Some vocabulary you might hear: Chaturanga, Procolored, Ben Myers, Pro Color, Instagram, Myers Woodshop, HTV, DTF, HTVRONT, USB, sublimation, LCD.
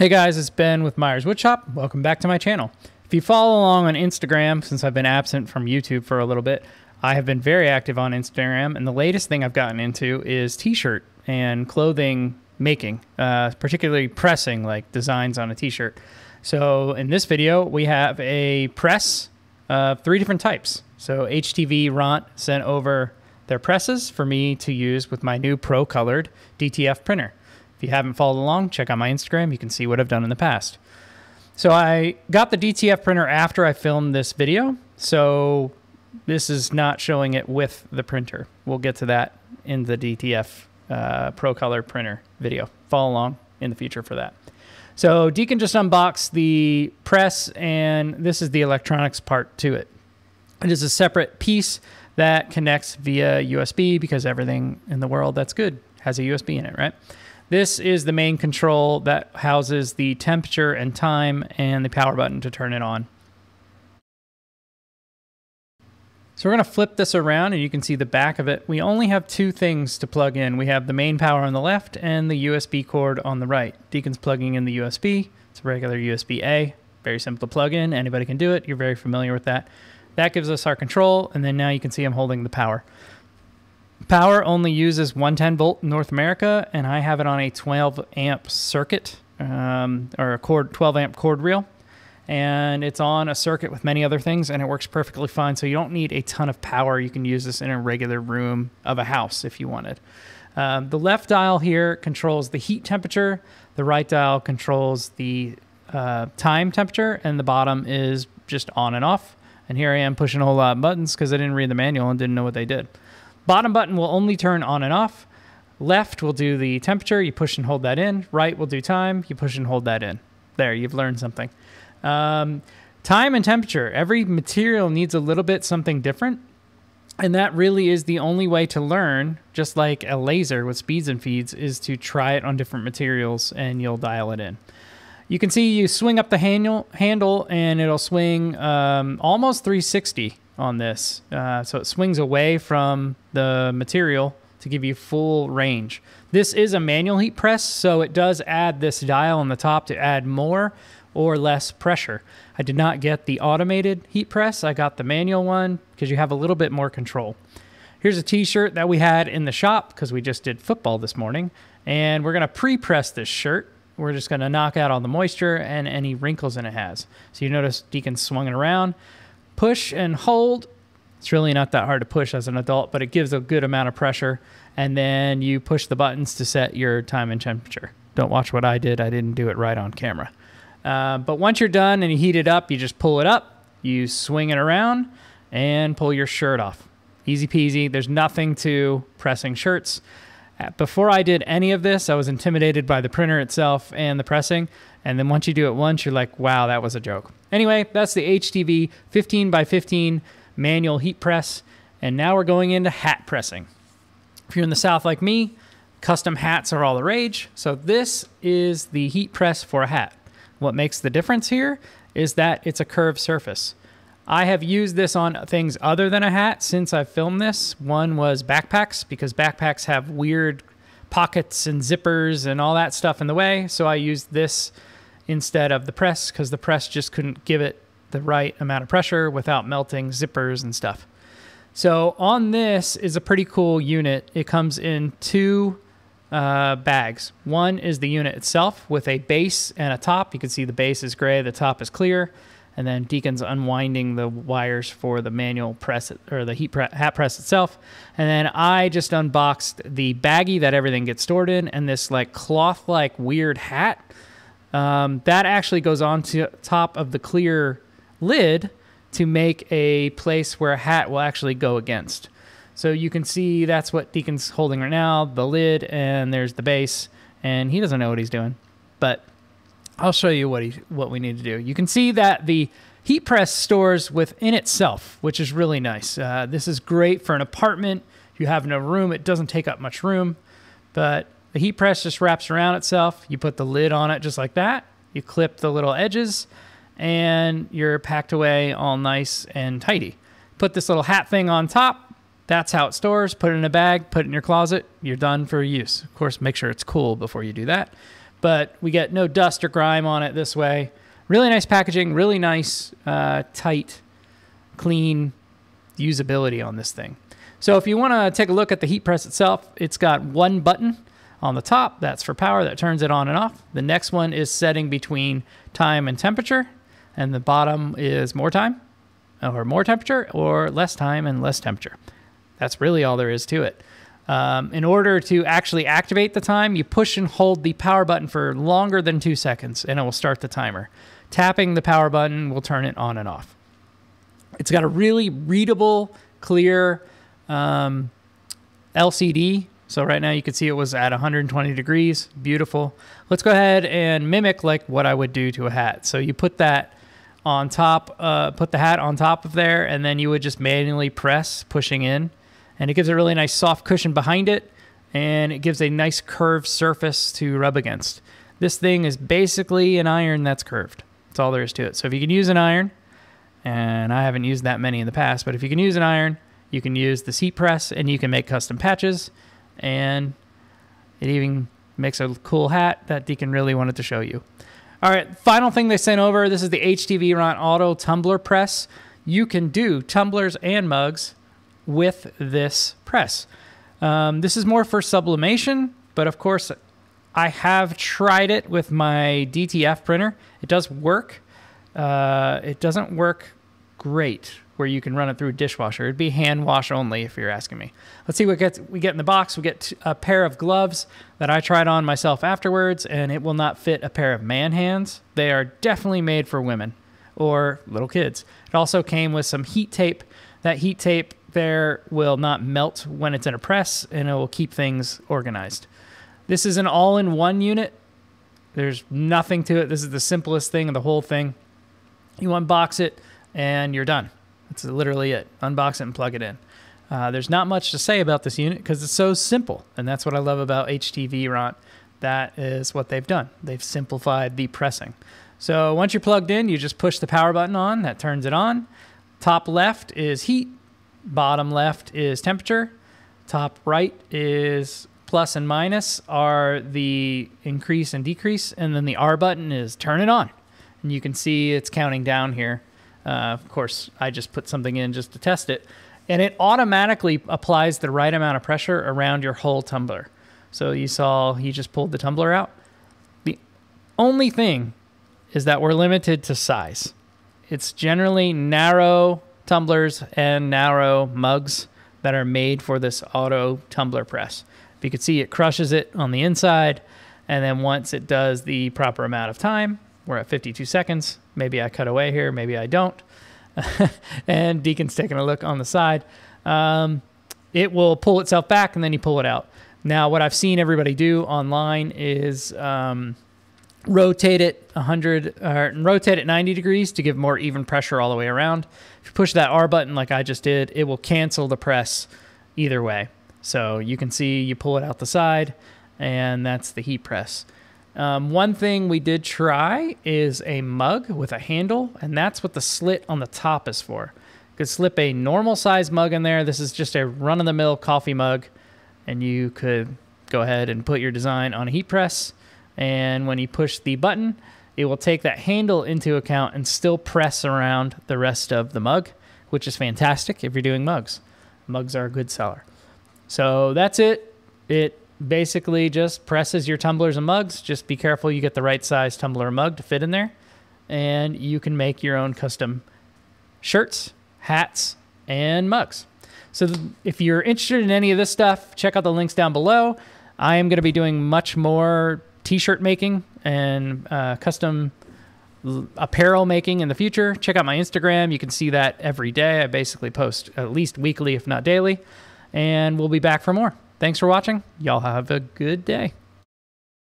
Hey guys, it's Ben with Myers Woodshop. Welcome back to my channel. If you follow along on Instagram, since I've been absent from YouTube for a little bit, I have been very active on Instagram, and the latest thing I've gotten into is t-shirt and clothing making, particularly pressing, like designs on a t-shirt. So in this video, we have a press of three different types. So HTVRONT sent over their presses for me to use with my new Pro Colored DTF printer. If you haven't followed along, check out my Instagram. You can see what I've done in the past. So I got the DTF printer after I filmed this video, so this is not showing it with the printer. We'll get to that in the DTF Pro Color printer video. Follow along in the future for that. So Deacon just unboxed the press, and this is the electronics part to it. It is a separate piece that connects via USB, because everything in the world that's good has a USB in it, right? This is the main control that houses the temperature and time and the power button to turn it on. So we're going to flip this around and you can see the back of it. We only have two things to plug in. We have the main power on the left and the USB cord on the right. Deacon's plugging in the USB. It's a regular USB-A. Very simple to plug in. Anybody can do it. You're very familiar with that. That gives us our control, and then now you can see I'm holding the power. Power only uses 110 volt in North America, and I have it on a 12 amp circuit, or a cord, 12 amp cord reel, and it's on a circuit with many other things, and it works perfectly fine. So you don't need a ton of power. You can use this in a regular room of a house if you wanted. The left dial here controls the heat temperature, the right dial controls the time temperature, and the bottom is just on and off. And here I am pushing a whole lot of buttons because I didn't read the manual and didn't know what they did. Bottom button will only turn on and off. Left will do the temperature. You push and hold that in. Right will do time. You push and hold that in. There, you've learned something. Time and temperature. Every material needs a little bit something different. And that really is the only way to learn, just like a laser with speeds and feeds, is to try it on different materials and you'll dial it in. You can see you swing up the handle and it'll swing almost 360. On this. So it swings away from the material to give you full range. This is a manual heat press, so it does add this dial on the top to add more or less pressure. I did not get the automated heat press. I got the manual one because you have a little bit more control. Here's a t-shirt that we had in the shop because we just did football this morning, and we're going to pre-press this shirt. We're just going to knock out all the moisture and any wrinkles in it has. So you notice Deacon swung it around. Push and hold. It's really not that hard to push as an adult, but it gives a good amount of pressure. And then you push the buttons to set your time and temperature. Don't watch what I did. I didn't do it right on camera. But once you're done and you heat it up, you just pull it up, you swing it around, and pull your shirt off. Easy peasy. There's nothing to pressing shirts. Before I did any of this, I was intimidated by the printer itself and the pressing. And then once you do it once, you're like, wow, that was a joke. Anyway, that's the HTV 15x15 manual heat press. And now we're going into hat pressing. If you're in the South like me, custom hats are all the rage. So this is the heat press for a hat. What makes the difference here is that it's a curved surface. I have used this on things other than a hat since I filmed this. One was backpacks, because backpacks have weird pockets and zippers and all that stuff in the way. So I used this instead of the press because the press just couldn't give it the right amount of pressure without melting zippers and stuff. So on this is a pretty cool unit. It comes in two bags. One is the unit itself with a base and a top. You can see the base is gray, the top is clear. And then Deacon's unwinding the wires for the manual press or the hat press itself. And then I just unboxed the baggie that everything gets stored in, and this like cloth like weird hat that actually goes on to top of the clear lid to make a place where a hat will actually go against. So you can see that's what Deacon's holding right now, the lid, and there's the base, and he doesn't know what he's doing, but I'll show you what we need to do. You can see that the heat press stores within itself, which is really nice. This is great for an apartment. If you have no room, it doesn't take up much room, but the heat press just wraps around itself. You put the lid on it just like that. You clip the little edges and you're packed away all nice and tidy. Put this little hat thing on top. That's how it stores. Put it in a bag, put it in your closet. You're done for use. Of course, make sure it's cool before you do that. but we get no dust or grime on it this way. Really nice packaging, really nice, tight, clean usability on this thing. So if you want to take a look at the heat press itself, it's got one button on the top. That's for power. That turns it on and off. The next one is setting between time and temperature. And the bottom is more time or more temperature, or less time and less temperature. That's really all there is to it. In order to actually activate the time, you push and hold the power button for longer than 2 seconds, and it will start the timer. Tapping the power button will turn it on and off. It's got a really readable, clear LCD. So right now you can see it was at 120 degrees. Beautiful. Let's go ahead and mimic like what I would do to a hat. So you put that on top, put the hat on top of there, and then you would just manually press, pushing in. And it gives a really nice soft cushion behind it, and it gives a nice curved surface to rub against. This thing is basically an iron that's curved. That's all there is to it. So if you can use an iron, and I haven't used that many in the past, but if you can use an iron, you can use the heat press, and you can make custom patches, and it even makes a cool hat that Deacon really wanted to show you. All right, final thing they sent over, this is the HTVRONT Auto Tumbler Press. You can do tumblers and mugs with this press. This is more for sublimation, but of course I have tried it with my DTF printer. It does work. It doesn't work great where you can run it through a dishwasher. It'd be hand wash only if you're asking me. Let's see what we get in the box. We get a pair of gloves that I tried on myself afterwards, and it will not fit a pair of man hands. They are definitely made for women or little kids. It also came with some heat tape. That heat tape there will not melt when it's in a press, and it will keep things organized. This is an all-in-one unit. There's nothing to it. This is the simplest thing of the whole thing. You unbox it and you're done. That's literally it. Unbox it and plug it in. There's not much to say about this unit because it's so simple, and that's what I love about HTVRONT. That is what they've done. They've simplified the pressing. So once you're plugged in, you just push the power button on. That turns it on. Top left is heat. Bottom left is temperature. Top right is plus and minus are the increase and decrease. And then the R button is turn it on. And you can see it's counting down here. Of course, I just put something in just to test it. And it automatically applies the right amount of pressure around your whole tumbler. So you saw he just pulled the tumbler out. The only thing is that we're limited to size. It's generally narrow tumblers and narrow mugs that are made for this auto tumbler press. If you can see, it crushes it on the inside, and then once it does the proper amount of time, we're at 52 seconds. Maybe I cut away here, maybe I don't. And Deacon's taking a look on the side. It will pull itself back, and then you pull it out. Now, what I've seen everybody do online is rotate it 100 or rotate it 90 degrees to give more even pressure all the way around. If you push that R button like I just did, it will cancel the press either way. So you can see you pull it out the side, and that's the heat press. One thing we did try is a mug with a handle, and that's what the slit on the top is for. You could slip a normal size mug in there. This is just a run-of-the-mill coffee mug, and you could go ahead and put your design on a heat press. And when you push the button, it will take that handle into account and still press around the rest of the mug, which is fantastic if you're doing mugs. Mugs are a good seller. So that's it. It basically just presses your tumblers and mugs. Just be careful you get the right size tumbler or mug to fit in there. And you can make your own custom shirts, hats, and mugs. So if you're interested in any of this stuff, check out the links down below. I am going to be doing much more t-shirt making and custom apparel making in the future. Check out my Instagram. You can see that every day. I basically post at least weekly, if not daily, and we'll be back for more. Thanks for watching. Y'all have a good day.